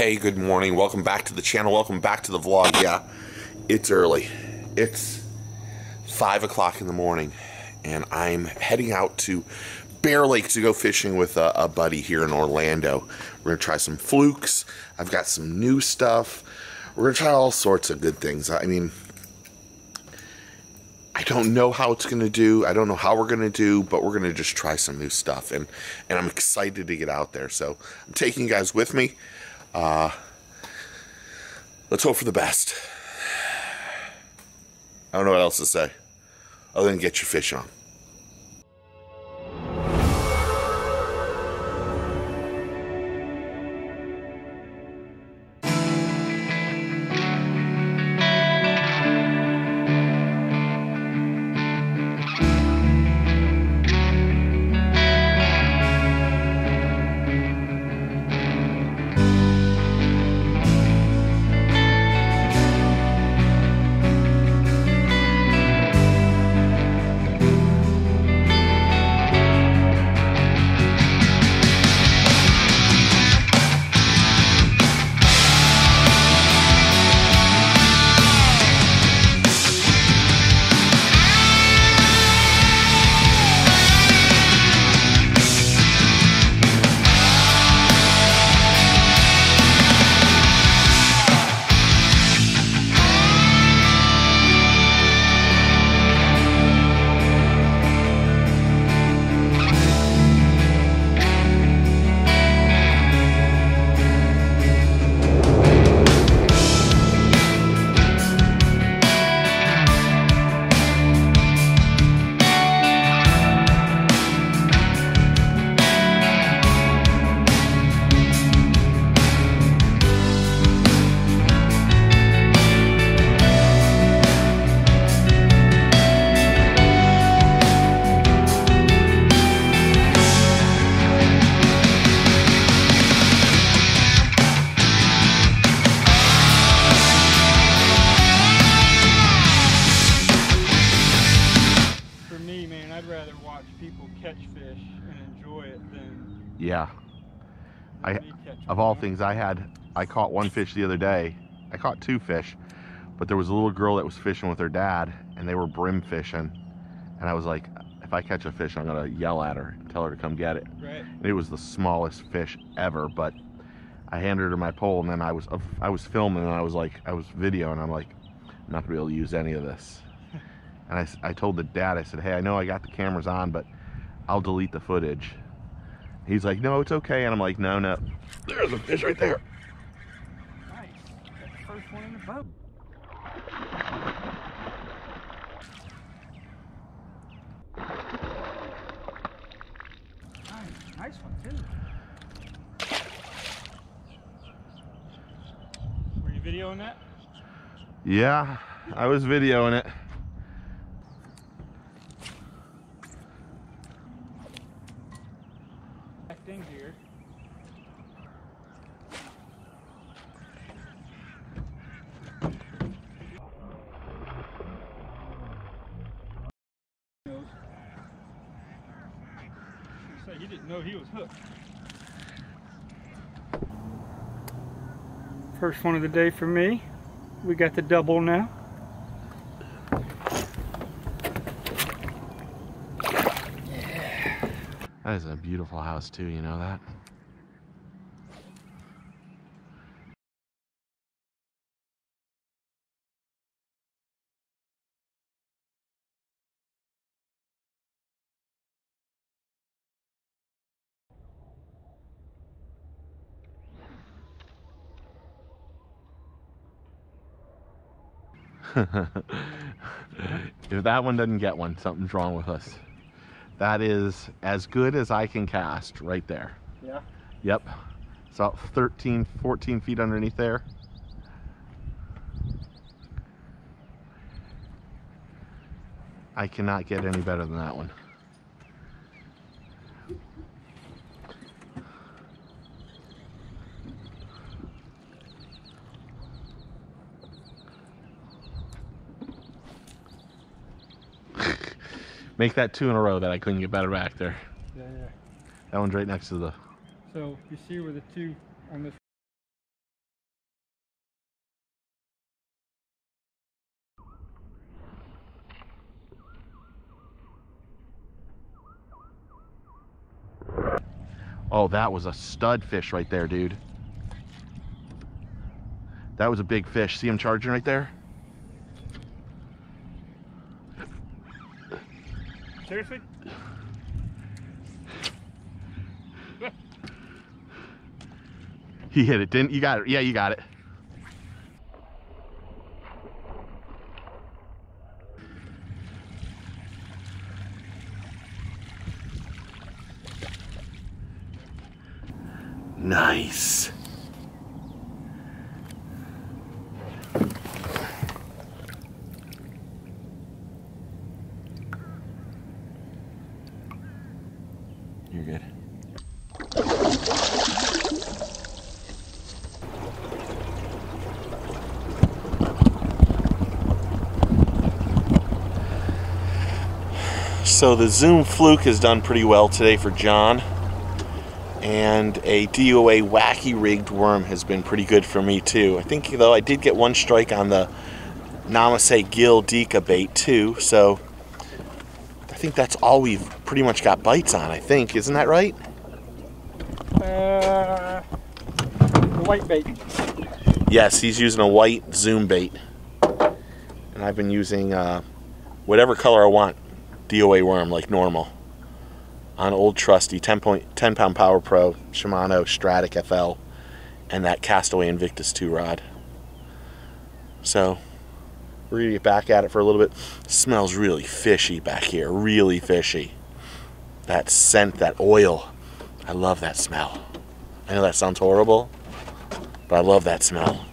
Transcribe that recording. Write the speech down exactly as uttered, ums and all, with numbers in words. Hey, good morning. Welcome back to the channel. Welcome back to the vlog. Yeah, it's early. It's five o'clock in the morning, and I'm heading out to Bear Lake to go fishing with a, a buddy here in Orlando. We're gonna try some flukes. I've got some new stuff. We're gonna try all sorts of good things. I mean, I don't know how it's gonna do. I don't know how we're gonna do, but we're gonna just try some new stuff, and and I'm excited to get out there. So I'm taking you guys with me. Uh, let's hope for the best. I don't know what else to say other than get your fish on. I, of all things, I had, I caught one fish the other day. I caught two fish, but there was a little girl that was fishing with her dad, and they were brim fishing. And I was like, if I catch a fish, I'm gonna yell at her and tell her to come get it. Right. And it was the smallest fish ever, but I handed her my pole, and then I was, I was filming, and I was like, I was videoing, and I'm like, I'm not gonna be able to use any of this. And I, I told the dad, I said, hey, I know I got the cameras on, but I'll delete the footage. He's like, no, it's okay. And I'm like, no, no. There's a fish right there. Nice. That's the first one in the boat. Nice. Nice one, too. Were you videoing that? Yeah, I was videoing it. He didn't know he was hooked. First one of the day for me. We got the double now. Yeah. That is a beautiful house too, you know that? If that one doesn't get one, something's wrong with us. That is as good as I can cast right there. Yeah. Yep. It's about thirteen, fourteen feet underneath there. I cannot get any better than that one. Make that two in a row that I couldn't get better back there. Yeah, yeah. That one's right next to the... So, you see where the two on this... Oh, that was a stud fish right there, dude. That was a big fish. See him charging right there? Seriously? He hit it, didn't you? Got it. Yeah, you got it. Nice. You're good. So the Zoom Fluke has done pretty well today for John, and a D O A wacky rigged worm has been pretty good for me too. I think, though, I did get one strike on the Namase gill Dika bait too, so I think that's all we've pretty much got bites on, I think. Isn't that right? Uh, the white bait. Yes, he's using a white Zoom bait. And I've been using uh, whatever color I want D O A worm like normal. On old trusty ten pound Power Pro, Shimano Stradic F L, and that Castaway Invictus two rod. So, we're gonna get back at it for a little bit. Smells really fishy back here, really fishy. That scent, that oil, I love that smell. I know that sounds horrible, but I love that smell.